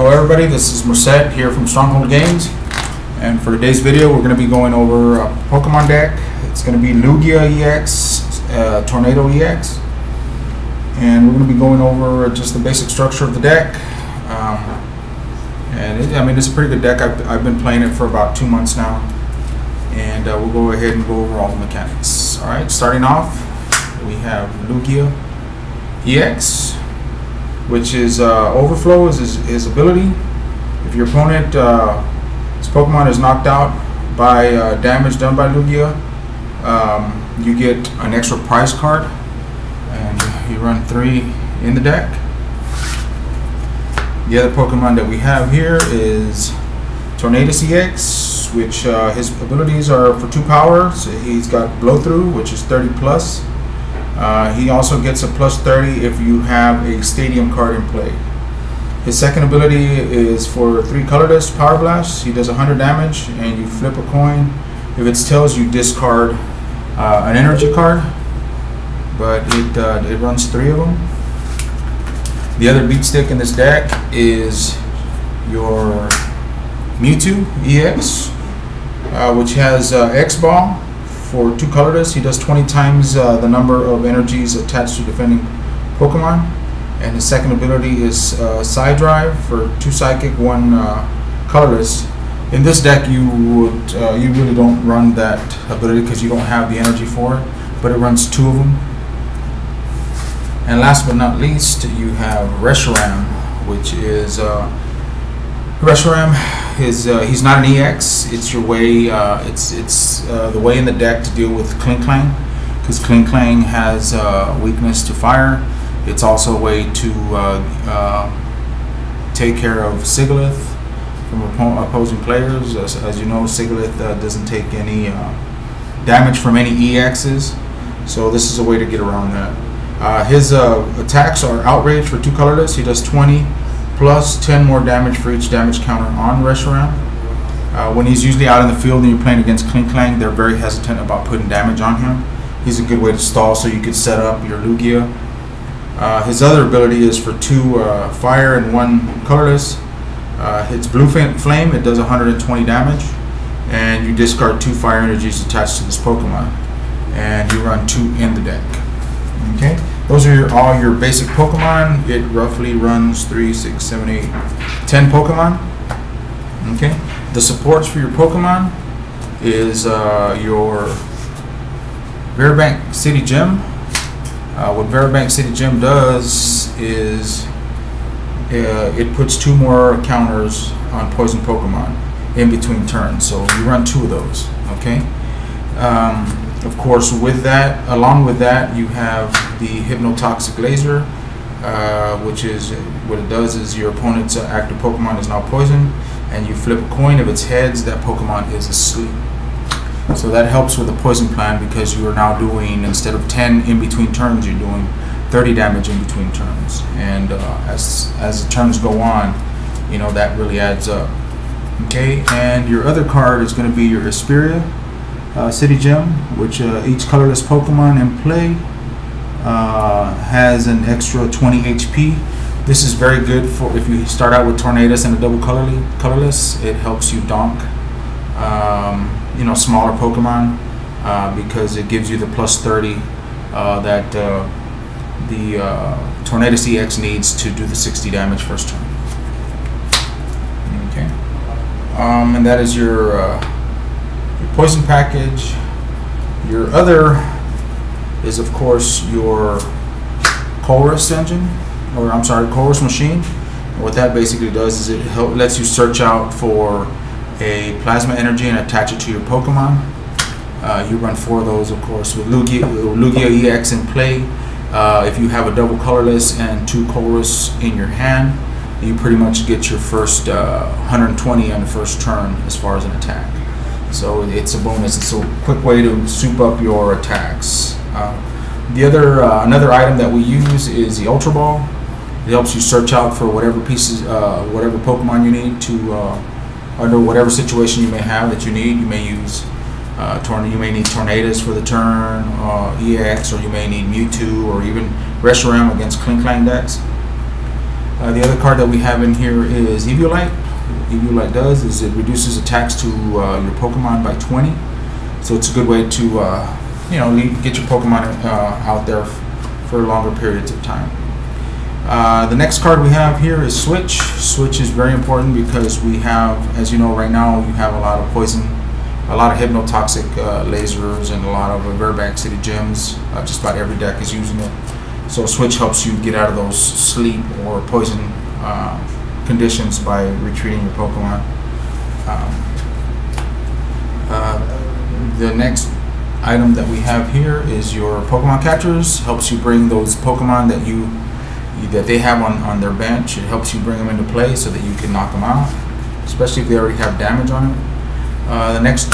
Hello everybody, this is Merced here from Stronghold Games, and for today's video we're going to be going over a Pokemon deck. It's going to be Lugia EX, Tornadus EX, and we're going to be going over just the basic structure of the deck. It's a pretty good deck. I've been playing it for about 2 months now, and we'll go ahead and go over all the mechanics. Alright, starting off we have Lugia EX, which is Overflow is his ability. If your opponent's Pokemon is knocked out by damage done by Lugia, you get an extra prize card, and you run 3 in the deck. The other Pokemon that we have here is Tornadus EX, which his abilities are for 2 power. So he's got Blow Through, which is 30 plus. He also gets a plus 30 if you have a stadium card in play. His second ability is for 3 colorless power blasts. He does 100 damage and you flip a coin. If it's tails, you discard an energy card, but it runs 3 of them. The other beat stick in this deck is your Mewtwo EX, which has X-Ball. For 2 colorless, he does 20 times the number of energies attached to defending Pokemon. And his second ability is Psy Drive for 2 psychic, 1 colorless. In this deck, you really don't run that ability because you don't have the energy for it, but it runs 2 of them. And last but not least, you have Reshiram, which is Reshiram. He's not an EX. It's your way. It's the way in the deck to deal with Klinklang, because Klinklang has weakness to fire. It's also a way to take care of Sigilith from opposing players. As you know, Sigilith doesn't take any damage from any EXs, so this is a way to get around that. His attacks are Outrage for 2 colorless. He does 20. Plus 10 more damage for each damage counter on Reshiram. When he's usually out in the field and you're playing against Klinklang, they're very hesitant about putting damage on him. He's a good way to stall so you could set up your Lugia. His other ability is for 2 fire and 1 colorless. It's Blue Flame. It does 120 damage, and you discard 2 fire energies attached to this Pokemon, and you run 2 in the deck. Okay. Those are all your basic Pokemon. It roughly runs 3, 6, 7, 8, 10 Pokemon. Okay. The supports for your Pokemon is your Virbank City Gym. What Virbank City Gym does is it puts 2 more counters on poison Pokemon in between turns. So you run 2 of those. Okay. Of course, along with that, you have the Hypnotoxic Laser, which is what it does is your opponent's active Pokemon is now poisoned, and you flip a coin. If it's heads, that Pokemon is asleep. So that helps with the poison plan, because you are now doing, instead of 10 in between turns, you're doing 30 damage in between turns. And as the turns go on, you know, that really adds up. Okay, and your other card is going to be your Esperia City Gym, which each colorless Pokemon in play has an extra 20 HP. This is very good for if you start out with Tornadus and a double colorless. It helps you donk smaller Pokemon because it gives you the plus 30 that the Tornadus EX needs to do the 60 damage first turn. Okay, and that is your poison package. Your other is, of course, your Colress Machine. And what that basically does is it lets you search out for a Plasma Energy and attach it to your Pokemon. You run 4 of those, of course, with Lugia EX in play. If you have a double colorless and 2 Colress in your hand, you pretty much get your first 120 on the first turn as far as an attack. So it's a bonus. It's a quick way to soup up your attacks. Another item that we use is the Ultra Ball. It helps you search out for whatever Pokemon you need to under whatever situation you may have that you need. You may use you may need Tornadus for the turn, EX, or you may need Mewtwo, or even Reshiram against Klinklang decks. The other card that we have in here is Eviolite. What Eviolite does is it reduces attacks to your Pokemon by 20. So it's a good way to get your Pokemon out there for longer periods of time. The next card we have here is Switch. Switch is very important because we have, as you know, right now you have a lot of poison, a lot of hypnotoxic lasers, and a lot of Virbank City Gyms. Just about every deck is using it. So Switch helps you get out of those sleep or poison conditions by retreating your Pokemon. The next item that we have here is your Pokemon Catchers. Helps you bring those Pokemon that they have on their bench. It helps you bring them into play so that you can knock them out, especially if they already have damage on it. The next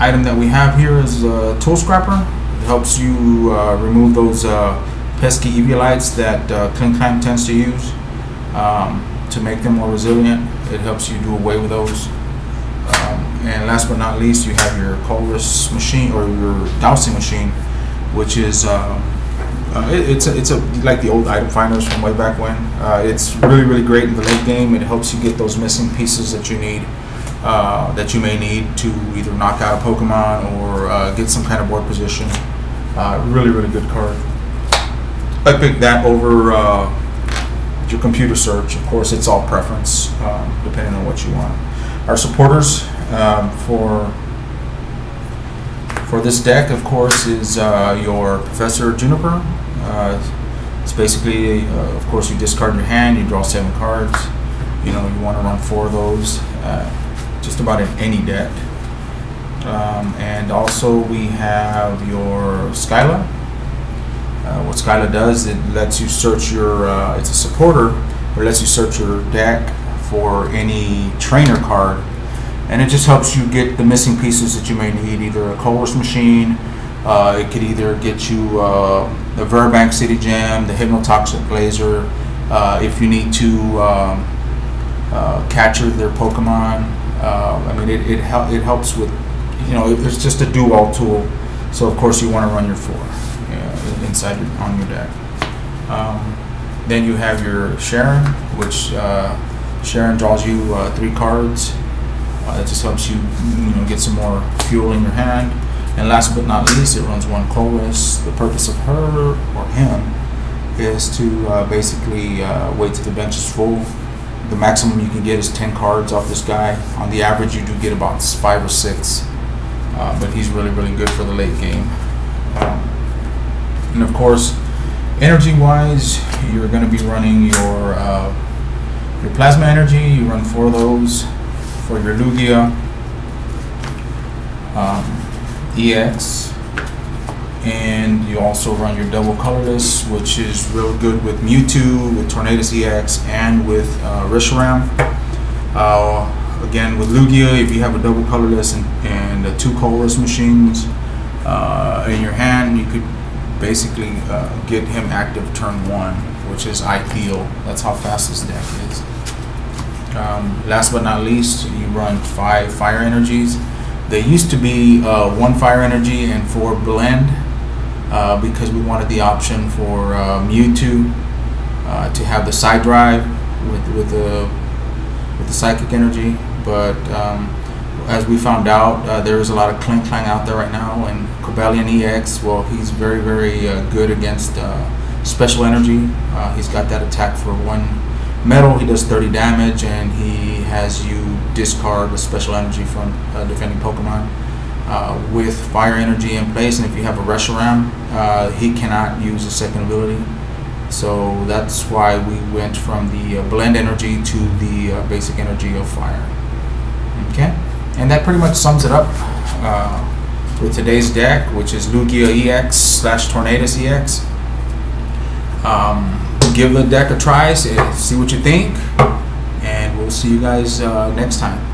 item that we have here is Tool Scrapper. It helps you remove those pesky Eviolites that Klinklang tends to use to make them more resilient. It helps you do away with those. And last but not least, you have your Colress Machine, or your Dowsing Machine, which is it's like the old item finders from way back when. It's really great in the late game. It helps you get those missing pieces that you need, that you may need to either knock out a Pokemon or get some kind of board position. Really good card. I picked that over your computer search. Of course, it's all preference, depending on what you want. Our supporters for this deck, of course, is your Professor Juniper. It's basically, of course, you discard your hand, you draw 7 cards. You know, you want to run 4 of those, just about in any deck. And also we have your Skyla. What Skyla does, it lets you search your, it's a supporter, but it lets you search your deck for any trainer card. And it just helps you get the missing pieces that you may need, either a Colress Machine, it could either get you the Virbank City Gym, the Hypnotoxic Laser, if you need to capture their Pokemon. I mean, it helps with, you know, it's just a do-all tool. So of course you want to run your 4 inside on your deck. Then you have your Cheren, which Cheren draws you 3 cards. It just helps you, get some more fuel in your hand. And last but not least, it runs 1 Colress. The purpose of her or him is to basically wait till the bench is full. The maximum you can get is 10 cards off this guy. On the average, you do get about 5 or 6. But he's really good for the late game. And of course, energy-wise, you're going to be running your Plasma Energy. You run 4 of those. For your Lugia EX, and you also run your Double Colorless, which is real good with Mewtwo, with Tornadus EX, and with Reshiram. Again, with Lugia, if you have a Double Colorless and 2 Colorless Machines in your hand, you could basically get him active turn 1, which is ideal. That's how fast this deck is. Last but not least, you run 5 Fire Energies. They used to be 1 Fire Energy and 4 Blend, because we wanted the option for Mewtwo to have the side drive with the Psychic Energy. But as we found out, there is a lot of Klinklang out there right now, and Valiant EX, well, he's very good against Special Energy. He's got that attack for 1 metal, he does 30 damage, and he has you discard with Special Energy from defending Pokemon. With Fire Energy in place, and if you have a Reshiram, he cannot use a second ability. So that's why we went from the Blend Energy to the basic energy of Fire. Okay, and that pretty much sums it up with today's deck, which is Lugia EX / Tornadus EX. Give the deck a try, see what you think, and we'll see you guys next time.